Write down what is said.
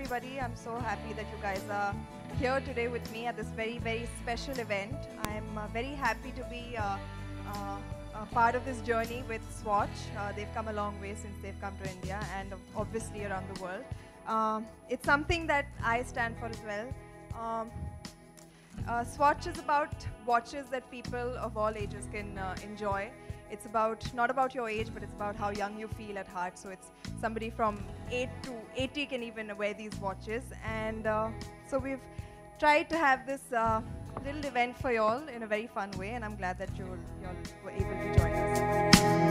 everybody. I'm so happy that you guys are here today with me at this very, very special event. I'm very happy to be a part of this journey with Swatch. They've come a long way since they've come to India and obviously around the world. It's something that I stand for as well. Swatch is about watches that people of all ages can enjoy. It's about, not about your age, but it's about how young you feel at heart. So it's somebody from 8 to 80 can even wear these watches. And so we've tried to have this little event for y'all in a very fun way, and I'm glad that you all were able to join us.